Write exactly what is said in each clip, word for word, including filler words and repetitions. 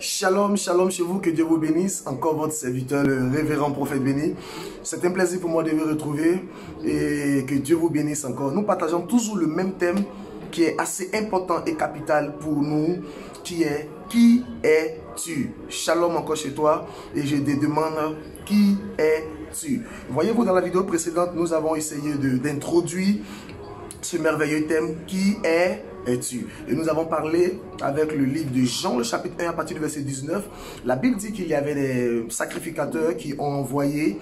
Shalom, shalom chez vous, que Dieu vous bénisse. Encore votre serviteur, le révérend prophète béni. C'est un plaisir pour moi de vous retrouver et que Dieu vous bénisse encore. Nous partageons toujours le même thème qui est assez important et capital pour nous, qui est « Qui es-tu » Shalom encore chez toi et je te demande « Qui es-tu » Voyez-vous, dans la vidéo précédente, nous avons essayé d'introduire ce merveilleux thème « Qui es-tu » Es-tu? Et nous avons parlé avec le livre de Jean, le chapitre un, à partir du verset dix-neuf. La Bible dit qu'il y avait des sacrificateurs qui ont envoyé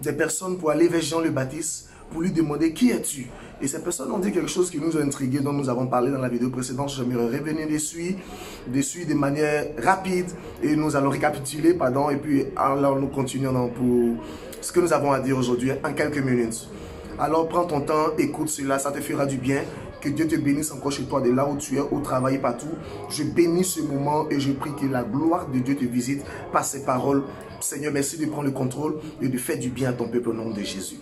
des personnes pour aller vers Jean le Baptiste pour lui demander « Qui es-tu » Et ces personnes ont dit quelque chose qui nous a intrigués, dont nous avons parlé dans la vidéo précédente. J'aimerais revenir dessus, dessus de manière rapide et nous allons récapituler, pardon, et puis alors nous continuons pour ce que nous avons à dire aujourd'hui en quelques minutes. Alors prends ton temps, écoute cela, ça te fera du bien. Que Dieu te bénisse encore chez toi, de là où tu es, au travail, partout. Je bénis ce moment et je prie que la gloire de Dieu te visite par ses paroles. Seigneur, merci de prendre le contrôle et de faire du bien à ton peuple au nom de Jésus.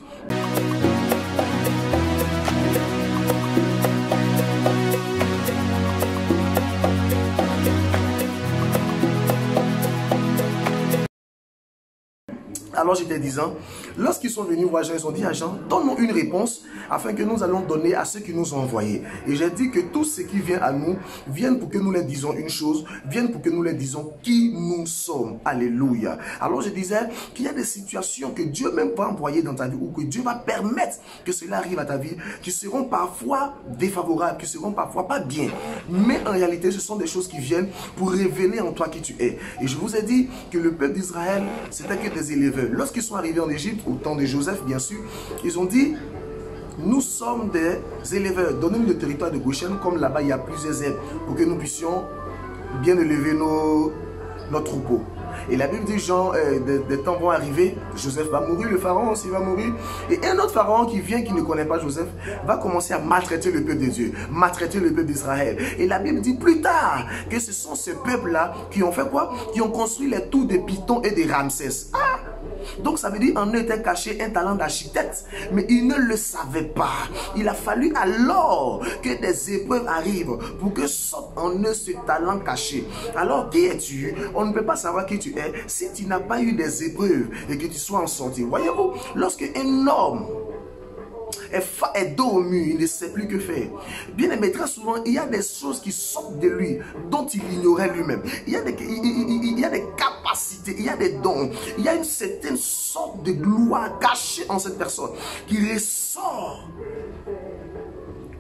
Alors j'étais disant, lorsqu'ils sont venus voir Jean, ils ont dit à Jean, donne-nous une réponse afin que nous allons donner à ceux qui nous ont envoyés. Et j'ai dit que tout ce qui vient à nous, viennent pour que nous leur disons une chose, viennent pour que nous leur disons qui nous sommes. Alléluia. Alors je disais qu'il y a des situations que Dieu même va envoyer dans ta vie ou que Dieu va permettre que cela arrive à ta vie, qui seront parfois défavorables, qui seront parfois pas bien. Mais en réalité, ce sont des choses qui viennent pour révéler en toi qui tu es. Et je vous ai dit que le peuple d'Israël, c'était que des éleveurs. Lorsqu'ils sont arrivés en Égypte, au temps de Joseph, bien sûr, ils ont dit, nous sommes des éleveurs, donnez-nous le territoire de Goshen, comme là-bas il y a plusieurs herbes, pour que nous puissions bien élever nos, nos troupeaux. Et la Bible dit, Jean, euh, des, des temps vont arriver, Joseph va mourir, le pharaon aussi va mourir. Et un autre pharaon qui vient, qui ne connaît pas Joseph, va commencer à maltraiter le peuple de Dieu, maltraiter le peuple d'Israël. Et la Bible dit plus tard que ce sont ces peuples-là qui ont fait quoi? Qui ont construit les tours de Python et de Ramsès. Ah! Donc ça veut dire qu'en eux était caché un talent d'architecte, mais il ne le savait pas. Il a fallu alors que des épreuves arrivent pour que sorte en eux ce talent caché. Alors qui es-tu? On ne peut pas savoir qui tu es si tu n'as pas eu des épreuves et que tu sois en sortie. Voyez-vous, lorsque un homme est dos au mur, il ne sait plus que faire. Bien aimé, très souvent, il y a des choses qui sortent de lui, dont il ignorait lui-même. Il, il, il y a des capacités, il y a des dons, il y a une certaine sorte de gloire cachée en cette personne qui ressort.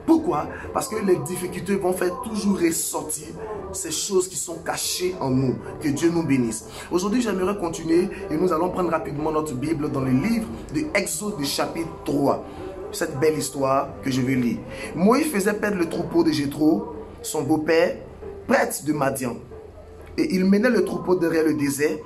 Pourquoi? Parce que les difficultés vont faire toujours ressortir ces choses qui sont cachées en nous. Que Dieu nous bénisse. Aujourd'hui, j'aimerais continuer et nous allons prendre rapidement notre Bible dans le livre de Exode du chapitre trois. Cette belle histoire que je vais lire. Moïse faisait perdre le troupeau de Jéthro, son beau-père, prêtre de Madian. Et il menait le troupeau derrière le désert.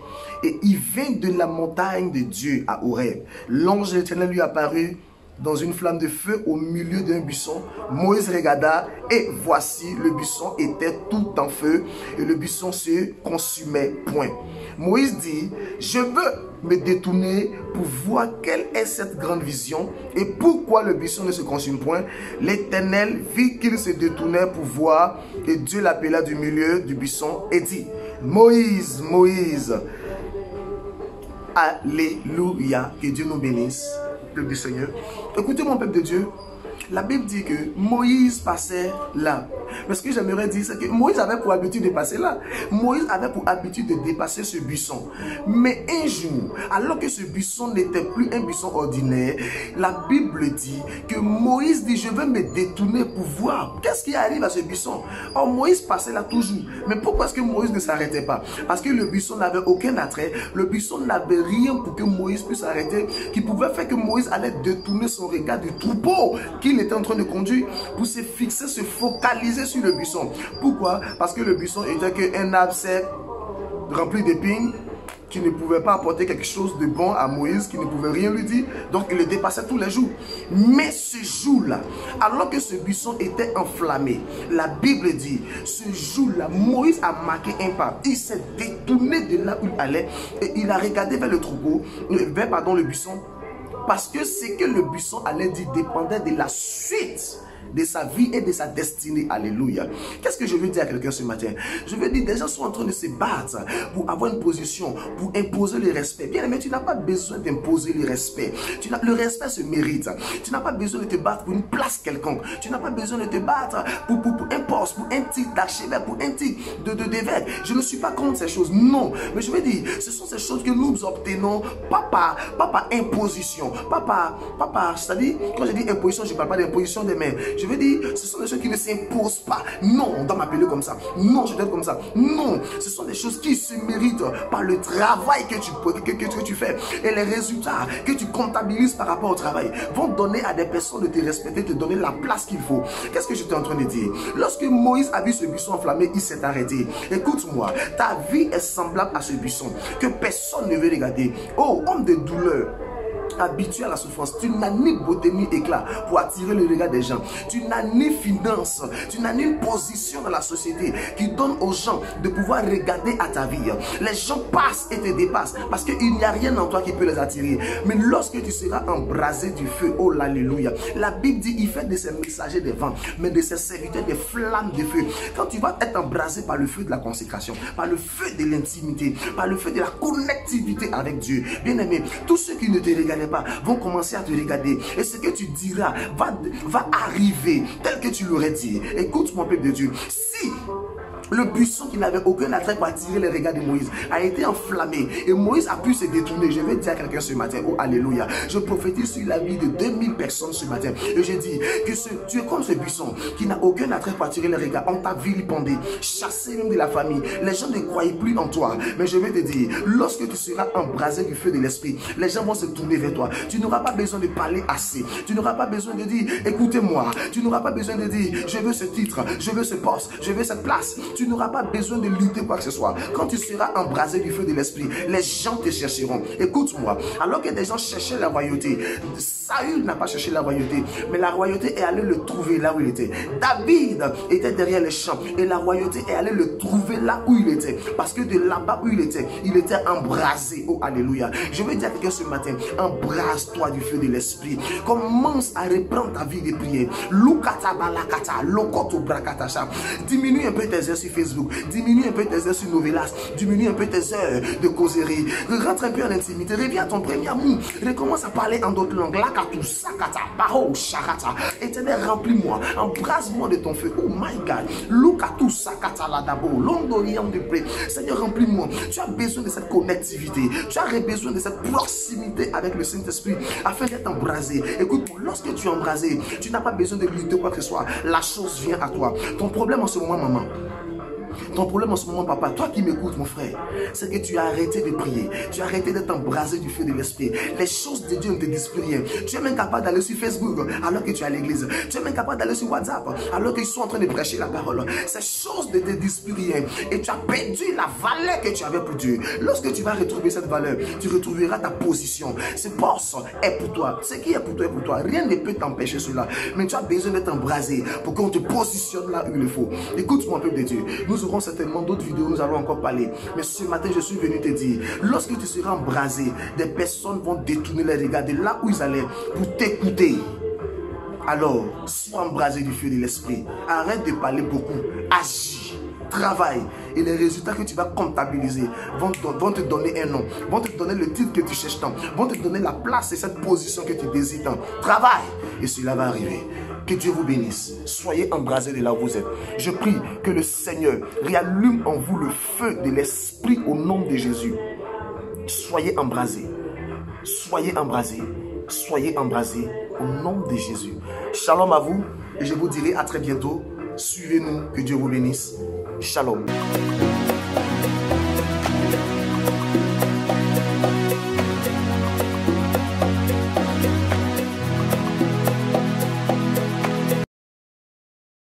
Et il vint de la montagne de Dieu à Horeb. L'ange de l'Éternel lui apparut dans une flamme de feu au milieu d'un buisson. Moïse regarda et voici, le buisson était tout en feu et le buisson se consumait point. Moïse dit, je veux me détourner pour voir quelle est cette grande vision et pourquoi le buisson ne se consume point. L'Éternel vit qu'il se détournait pour voir et Dieu l'appela du milieu du buisson et dit, Moïse, Moïse. Alléluia, que Dieu nous bénisse. Du Seigneur. Écoutez mon peuple de Dieu, la Bible dit que Moïse passait là. Mais ce que j'aimerais dire, c'est que Moïse avait pour habitude de passer là. Moïse avait pour habitude de dépasser ce buisson. Mais un jour, alors que ce buisson n'était plus un buisson ordinaire, la Bible dit que Moïse dit, je vais me détourner pour voir qu'est-ce qui arrive à ce buisson. Or, Moïse passait là toujours. Mais pourquoi est-ce que Moïse ne s'arrêtait pas? Parce que le buisson n'avait aucun attrait. Le buisson n'avait rien pour que Moïse puisse arrêter, qui pouvait faire que Moïse allait détourner son regard du troupeau qu'il était en train de conduire pour se fixer, se focaliser sur le buisson. Pourquoi? Parce que le buisson était qu'un arbre rempli d'épines qui ne pouvait pas apporter quelque chose de bon à Moïse, qui ne pouvait rien lui dire. Donc il le dépassait tous les jours. Mais ce jour-là, alors que ce buisson était enflammé, la Bible dit, ce jour-là, Moïse a marqué un pas. Il s'est détourné de là où il allait et il a regardé vers le troupeau, vers pardon, le buisson, parce que ce que le buisson allait dire dépendait de la suite de sa vie et de sa destinée. Alléluia. Qu'est-ce que je veux dire à quelqu'un ce matin? Je veux dire, des gens sont en train de se battre pour avoir une position, pour imposer le respect. Bien aimé, tu n'as pas besoin d'imposer le respect. Tu n'as, le respect se mérite. Tu n'as pas besoin de te battre pour une place quelconque. Tu n'as pas besoin de te battre pour, pour, pour un poste, pour un titre d'archevêque, pour un titre de, de, d'évêque. Je ne suis pas contre ces choses, non. Mais je veux dire, ce sont ces choses que nous obtenons, pas par, pas par imposition, pas par, pas par, c'est-à-dire, quand je dis imposition, je ne parle pas d'imposition des mains. Je veux dire, ce sont des choses qui ne s'imposent pas. Non, on doit m'appeler comme ça. Non, je dois être comme ça. Non, ce sont des choses qui se méritent par le travail que tu, que, que, que tu fais. Et les résultats que tu comptabilises par rapport au travail vont donner à des personnes de te respecter, de te donner la place qu'il faut. Qu'est-ce que j'étais en train de dire? Lorsque Moïse a vu ce buisson enflammé, il s'est arrêté. Écoute-moi, ta vie est semblable à ce buisson que personne ne veut regarder. Oh, homme de douleur, habitué à la souffrance, tu n'as ni beauté ni éclat pour attirer le regard des gens. Tu n'as ni finance, tu n'as ni une position dans la société qui donne aux gens de pouvoir regarder à ta vie. Les gens passent et te dépassent parce qu'il n'y a rien en toi qui peut les attirer. Mais lorsque tu seras embrasé du feu, oh l'alléluia, la Bible dit, il fait de ses messagers des vents, mais de ses serviteurs des flammes de feu. Quand tu vas être embrasé par le feu de la consécration, par le feu de l'intimité, par le feu de la connectivité avec Dieu, bien aimé, tous ceux qui ne te regardent pas vont commencer à te regarder, et ce que tu diras va, va arriver tel que tu l'aurais dit. Écoute mon peuple de Dieu, si le buisson qui n'avait aucun attrait pour attirer les regards de Moïse a été enflammé et Moïse a pu se détourner, je vais dire à quelqu'un ce matin, oh alléluia, je prophétise sur la vie de deux mille personnes ce matin et je dis que ce, tu es comme ce buisson qui n'a aucun attrait pour attirer les regards. On t'a vilipendé, chassé même de la famille, les gens ne croyaient plus en toi, mais je vais te dire, lorsque tu seras embrasé du feu de l'esprit, les gens vont se tourner vers toi. Tu n'auras pas besoin de parler assez, tu n'auras pas besoin de dire écoutez-moi, tu n'auras pas besoin de dire je veux ce titre, je veux ce poste, je veux cette place. Tu n'auras pas besoin de lutter quoi que ce soit. Quand tu seras embrasé du feu de l'esprit, les gens te chercheront. Écoute-moi, alors que des gens cherchaient la royauté, Saül n'a pas cherché la royauté, mais la royauté est allée le trouver là où il était. David était derrière les champs et la royauté est allée le trouver là où il était. Parce que de là-bas où il était, il était embrasé. Oh, alléluia. Je veux dire à quelqu'un ce matin, embrasse-toi du feu de l'esprit. Commence à reprendre ta vie de prière. Lukata balakata, lokoto brakatasha. Diminue un peu tes exercices Facebook, diminue un peu tes heures sur Novelas, diminue un peu tes heures de causerie, rentre un peu en intimité, reviens à ton premier amour, recommence à parler en d'autres langues, lakatou, sakata, paro, shakata, éternel, remplis-moi, embrasse-moi de ton feu, oh my God, lukatou, sakata, ladabo, l'ondorion de près, Seigneur, remplis-moi, tu as besoin de cette connectivité, tu as besoin de cette proximité avec le Saint-Esprit, afin d'être embrasé. Écoute, lorsque tu es embrasé, tu n'as pas besoin de lutter quoi que ce soit, la chose vient à toi. Ton problème en ce moment, maman, ton problème en ce moment, papa, toi qui m'écoutes, mon frère, c'est que tu as arrêté de prier. Tu as arrêté d'être embrasé du feu de l'esprit. Les choses de Dieu ne te disent plus rien. Tu es même capable d'aller sur Facebook alors que tu es à l'église. Tu es même capable d'aller sur WhatsApp alors qu'ils sont en train de prêcher la parole. Ces choses ne te disent plus rien. Et tu as perdu la valeur que tu avais pour Dieu. Lorsque tu vas retrouver cette valeur, tu retrouveras ta position. Ce poste est pour toi. Ce qui est pour toi est pour toi. Rien ne peut t'empêcher cela. Mais tu as besoin d'être embrasé pour qu'on te positionne là où il le faut. Écoute-moi, peuple de Dieu. Nous aurons certainement d'autres vidéos, nous allons encore parler. Mais ce matin, je suis venu te dire, lorsque tu seras embrasé, des personnes vont détourner les regards de là où ils allaient pour t'écouter. Alors, sois embrasé du feu de l'esprit. Arrête de parler beaucoup. Agis. Travaille. Et les résultats que tu vas comptabiliser vont te, vont te donner un nom, vont te donner le titre que tu cherches tant, vont te donner la place et cette position que tu désires tant. Travaille. Et cela va arriver. Que Dieu vous bénisse. Soyez embrasés de là où vous êtes. Je prie que le Seigneur réallume en vous le feu de l'esprit au nom de Jésus. Soyez embrasés. Soyez embrasés. Soyez embrasés au nom de Jésus. Shalom à vous et je vous dirai à très bientôt. Suivez-nous. Que Dieu vous bénisse. Shalom.